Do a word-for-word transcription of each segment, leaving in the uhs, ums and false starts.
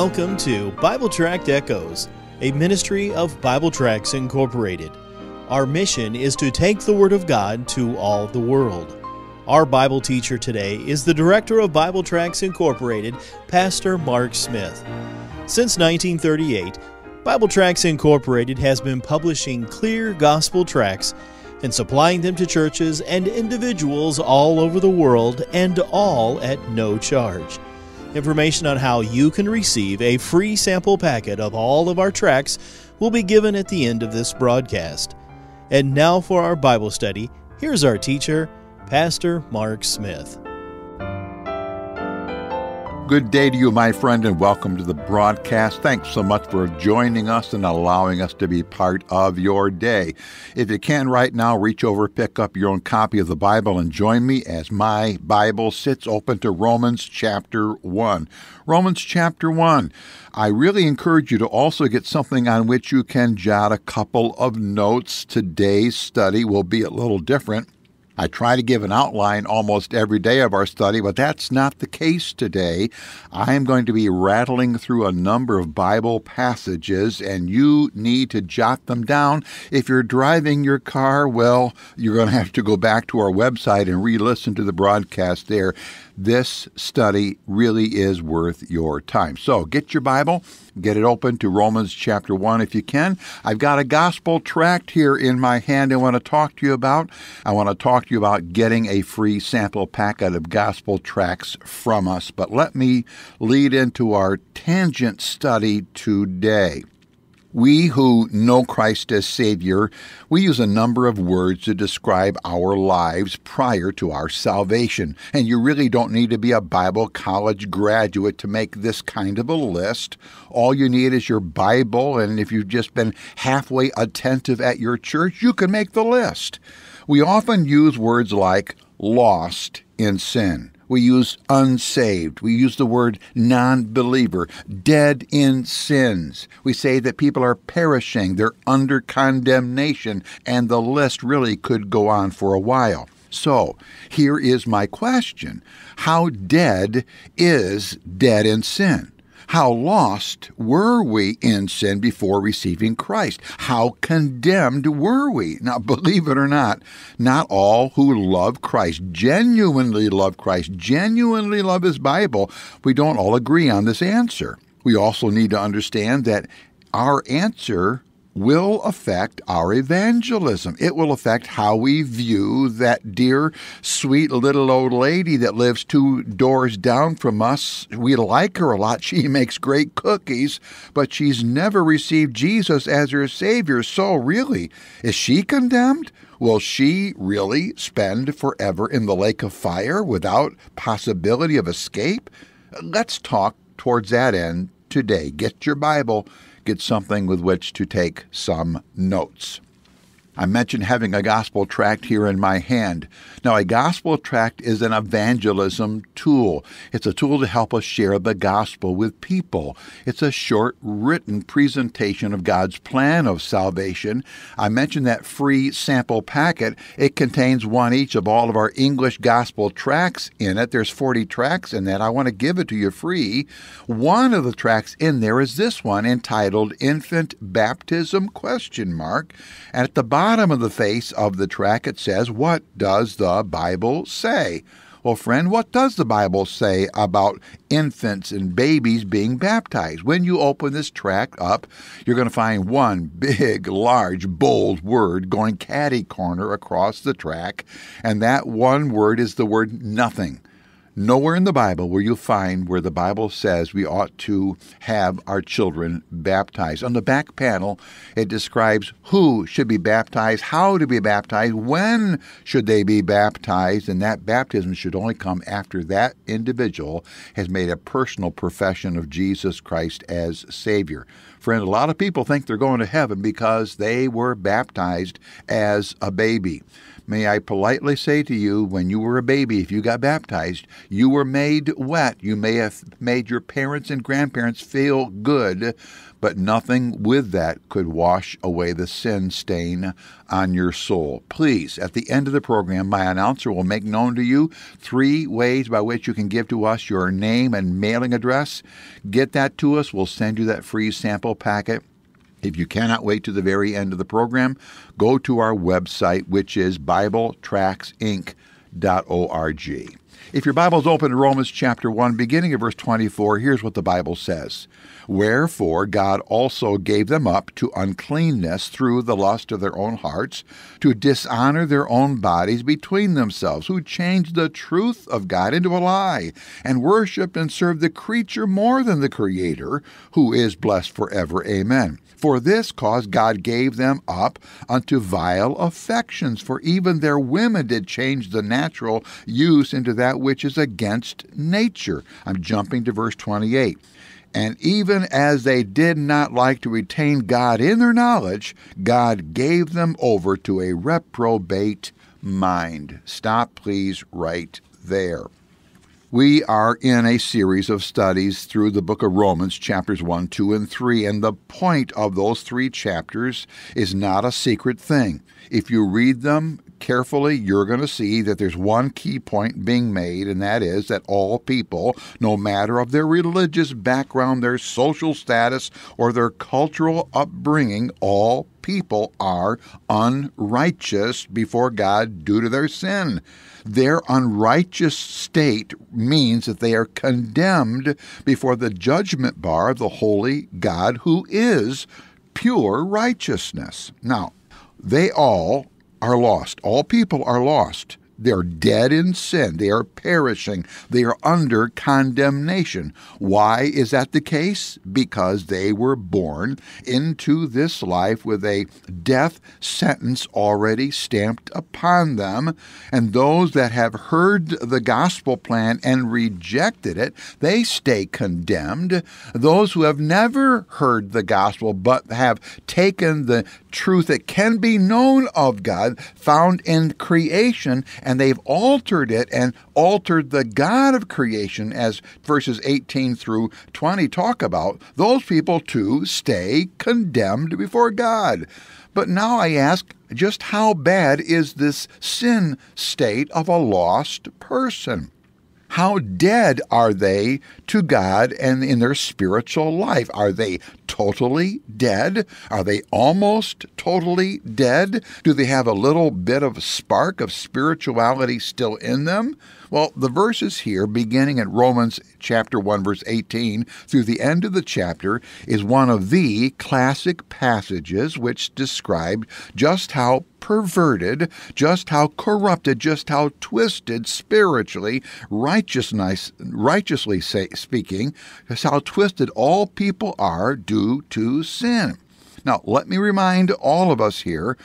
Welcome to Bible Tract Echoes, a ministry of Bible Tracts Incorporated. Our mission is to take the Word of God to all the world. Our Bible teacher today is the director of Bible Tracts Incorporated, Pastor Mark Smith. Since nineteen thirty-eight, Bible Tracts Incorporated has been publishing clear gospel tracts and supplying them to churches and individuals all over the world, and all at no charge. Information on how you can receive a free sample packet of all of our tracts will be given at the end of this broadcast. And now for our Bible study, here's our teacher, Pastor Mark Smith. Good day to you, my friend, and welcome to the broadcast. Thanks so much for joining us and allowing us to be part of your day. If you can right now, reach over, pick up your own copy of the Bible, and join me as my Bible sits open to Romans chapter one. Romans chapter one. I really encourage you to also get something on which you can jot a couple of notes. Today's study will be a little different. I try to give an outline almost every day of our study, but that's not the case today. I am going to be rattling through a number of Bible passages, and you need to jot them down. If you're driving your car, well, you're going to have to go back to our website and re-listen to the broadcast there. This study really is worth your time. So get your Bible, get it open to Romans chapter one if you can. I've got a gospel tract here in my hand I want to talk to you about. I want to talk to you about getting a free sample packet of gospel tracts from us. But let me lead into our tangent study today. We who know Christ as Savior, we use a number of words to describe our lives prior to our salvation. And you really don't need to be a Bible college graduate to make this kind of a list. All you need is your Bible, and if you've just been halfway attentive at your church, you can make the list. We often use words like lost in sin. We use unsaved. We use the word non-believer, dead in sins. We say that people are perishing, they're under condemnation, and the list really could go on for a while. So, here is my question. How dead is dead in sin? How lost were we in sin before receiving Christ? How condemned were we? Now, believe it or not, not all who love Christ, genuinely love Christ, genuinely love His Bible, we don't all agree on this answer. We also need to understand that our answer will affect our evangelism. It will affect how we view that dear, sweet little old lady that lives two doors down from us. We like her a lot. She makes great cookies, but she's never received Jesus as her Savior. So really, is she condemned? Will she really spend forever in the lake of fire without possibility of escape? Let's talk towards that end today. Get your Bible. Get something with which to take some notes. I mentioned having a gospel tract here in my hand. Now, a gospel tract is an evangelism tool. It's a tool to help us share the gospel with people. It's a short written presentation of God's plan of salvation. I mentioned that free sample packet. It contains one each of all of our English gospel tracts in it. There's forty tracts in that. I want to give it to you free. One of the tracts in there is this one entitled Infant Baptism question mark. And at the bottom of the face of the tract, it says, what does the Bible say? Well, friend, what does the Bible say about infants and babies being baptized? When you open this tract up, you're going to find one big, large, bold word going catty corner across the tract, and that one word is the word nothing. Nowhere in the Bible will you find where the Bible says we ought to have our children baptized. On the back panel, it describes who should be baptized, how to be baptized, when should they be baptized, and that baptism should only come after that individual has made a personal profession of Jesus Christ as Savior. Friend, a lot of people think they're going to heaven because they were baptized as a baby. May I politely say to you, when you were a baby, if you got baptized, you were made wet. You may have made your parents and grandparents feel good, but nothing with that could wash away the sin stain on your soul. Please, at the end of the program, my announcer will make known to you three ways by which you can give to us your name and mailing address. Get that to us. We'll send you that free sample packet. If you cannot wait to the very end of the program, go to our website, which is Bible Tracts Inc dot org. If your Bible's open to Romans chapter one, beginning at verse twenty-four, here's what the Bible says. Wherefore God also gave them up to uncleanness through the lust of their own hearts, to dishonor their own bodies between themselves, who changed the truth of God into a lie, and worshipped and served the creature more than the Creator, who is blessed forever. Amen. For this cause God gave them up unto vile affections, for even their women did change the natural use into that which is against nature. I'm jumping to verse twenty-eight. And even as they did not like to retain God in their knowledge, God gave them over to a reprobate mind. Stop, please, right there. We are in a series of studies through the book of Romans, chapters one, two, and three, and the point of those three chapters is not a secret thing. If you read them carefully, you're going to see that there's one key point being made, and that is that all people, no matter of their religious background, their social status, or their cultural upbringing, all people are unrighteous before God due to their sin. Their unrighteous state means that they are condemned before the judgment bar of the holy God, who is pure righteousness. Now, they all are lost. All people are lost. They're dead in sin. They are perishing. They are under condemnation. Why is that the case? Because they were born into this life with a death sentence already stamped upon them. And those that have heard the gospel plan and rejected it, they stay condemned. Those who have never heard the gospel but have taken the truth that can be known of God found in creation, and they've altered it and altered the God of creation, as verses eighteen through twenty talk about, those people too stay condemned before God. But now I ask, just how bad is this sin state of a lost person? How dead are they to God and in their spiritual life? Are they totally dead? Are they almost totally dead? Do they have a little bit of a spark of spirituality still in them? Well, the verses here, beginning at Romans chapter one, verse eighteen, through the end of the chapter, is one of the classic passages which describe just how perverted, just how corrupted, just how twisted spiritually, righteousness, righteously speaking, just how twisted all people are due to sin. Now, let me remind all of us here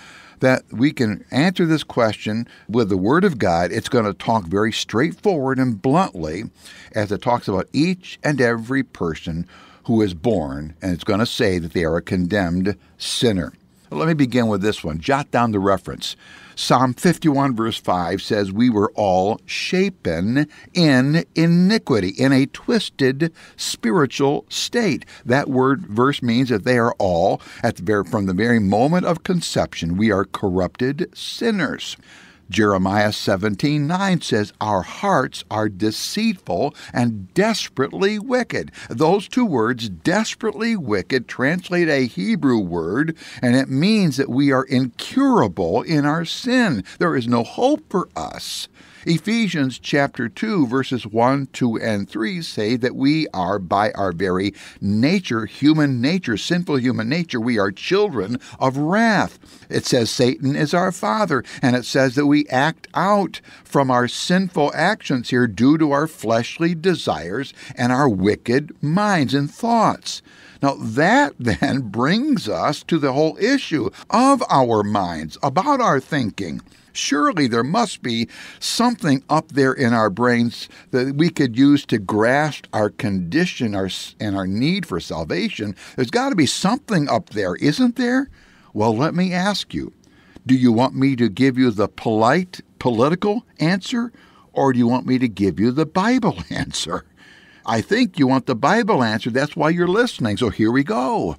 that we can answer this question with the Word of God. It's going to talk very straightforward and bluntly as it talks about each and every person who is born, and it's going to say that they are a condemned sinner. Let me begin with this one. Jot down the reference. Psalm fifty-one verse five says, we were all shapen in iniquity, in a twisted spiritual state. That word verse means that they are all, at the very, from the very moment of conception, we are corrupted sinners. Jeremiah seventeen nine says, our hearts are deceitful and desperately wicked. Those two words, desperately wicked, translate a Hebrew word, and it means that we are incurable in our sin. There is no hope for us. Ephesians chapter two, verses one, two, and three say that we are, by our very nature, human nature, sinful human nature, we are children of wrath. It says Satan is our father, and it says that we act out from our sinful actions here due to our fleshly desires and our wicked minds and thoughts. Now, that then brings us to the whole issue of our minds, about our thinking. Surely there must be something up there in our brains that we could use to grasp our condition our, and our need for salvation. There's got to be something up there, isn't there? Well, let me ask you, do you want me to give you the polite, political answer, or do you want me to give you the Bible answer? I think you want the Bible answered. That's why you're listening. So here we go.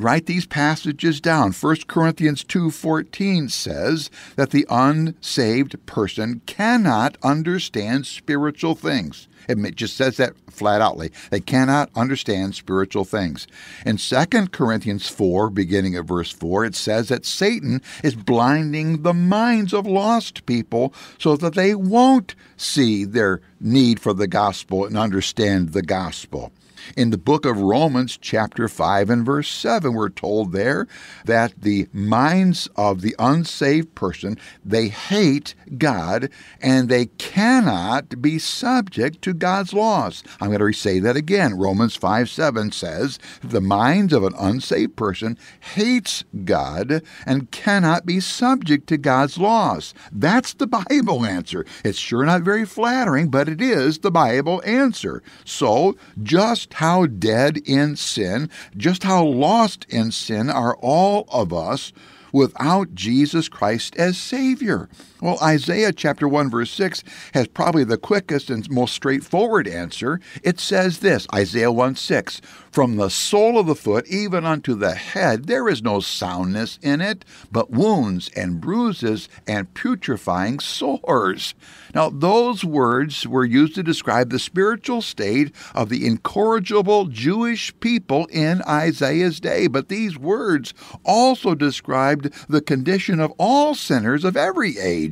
Write these passages down. First Corinthians two fourteen says that the unsaved person cannot understand spiritual things. It just says that flat outly. They cannot understand spiritual things. In Second Corinthians four, beginning at verse four, it says that Satan is blinding the minds of lost people so that they won't see their need for the gospel and understand the gospel. In the book of Romans, chapter five and verse seven, we're told there that the minds of the unsaved person, they hate God, and they cannot be subject to God's laws. I'm going to say that again. Romans five seven says, the minds of an unsaved person hates God and cannot be subject to God's laws. That's the Bible answer. It's sure not very flattering, but it is the Bible answer. So, just how dead in sin, just how lost in sin are all of us without Jesus Christ as Savior. Well, Isaiah chapter one verse six has probably the quickest and most straightforward answer. It says this, Isaiah one six, from the sole of the foot even unto the head there is no soundness in it, but wounds and bruises and putrefying sores. Now, those words were used to describe the spiritual state of the incorrigible Jewish people in Isaiah's day, but these words also described the condition of all sinners of every age.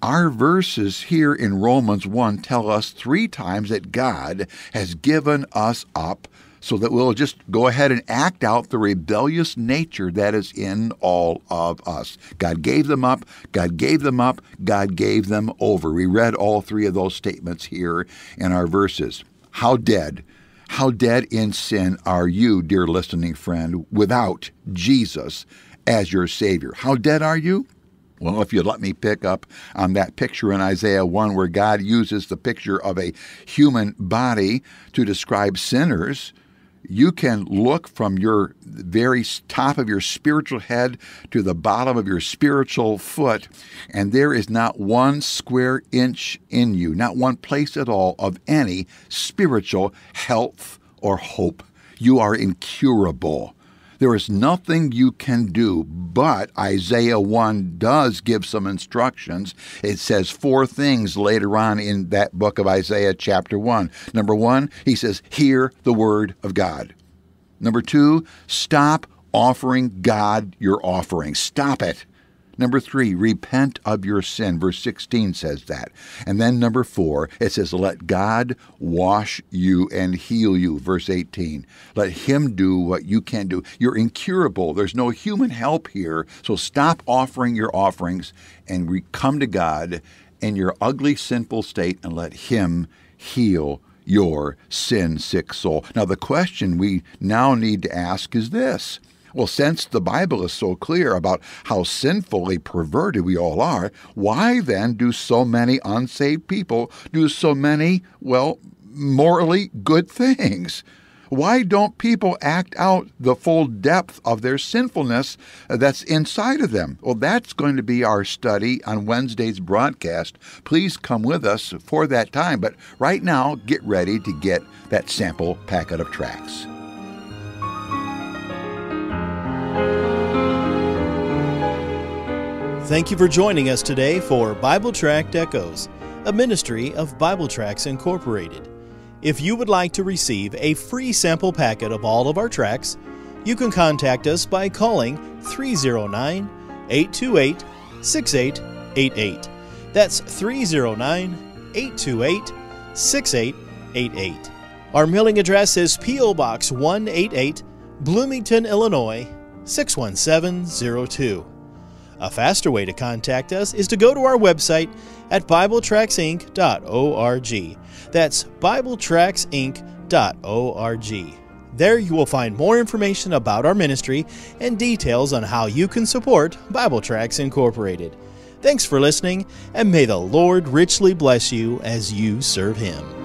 Our verses here in Romans one tell us three times that God has given us up so that we'll just go ahead and act out the rebellious nature that is in all of us. God gave them up, God gave them up, God gave them over. We read all three of those statements here in our verses. How dead, how dead in sin are you, dear listening friend, without Jesus as your Savior? How dead are you? Well, if you'd let me pick up on that picture in Isaiah one where God uses the picture of a human body to describe sinners, you can look from your very top of your spiritual head to the bottom of your spiritual foot, and there is not one square inch in you, not one place at all of any spiritual health or hope. You are incurable. There is nothing you can do, but Isaiah one does give some instructions. It says four things later on in that book of Isaiah chapter one. Number one, he says, hear the word of God. Number two, stop offering God your offering. Stop it. Number three, repent of your sin. Verse sixteen says that. And then number four, it says, let God wash you and heal you. Verse eighteen, let him do what you can't do. You're incurable. There's no human help here. So stop offering your offerings and re- come to God in your ugly, sinful state and let him heal your sin-sick soul. Now, the question we now need to ask is this. Well, since the Bible is so clear about how sinfully perverted we all are, why then do so many unsaved people do so many, well, morally good things? Why don't people act out the full depth of their sinfulness that's inside of them? Well, that's going to be our study on Wednesday's broadcast. Please come with us for that time. But right now, get ready to get that sample packet of tracts. Thank you for joining us today for Bible Tract Echoes, a ministry of Bible Tracts Incorporated. If you would like to receive a free sample packet of all of our tracts, you can contact us by calling three oh nine, eight two eight, six eight eight eight. That's three oh nine, eight two eight, six eight eight eight. Our mailing address is P O Box one eighty-eight, Bloomington, Illinois, six one seven zero two. A faster way to contact us is to go to our website at Bible Tracts Inc dot org. That's Bible Tracts Inc dot org. There you will find more information about our ministry and details on how you can support Bible Tracts Incorporated. Thanks for listening, and may the Lord richly bless you as you serve Him.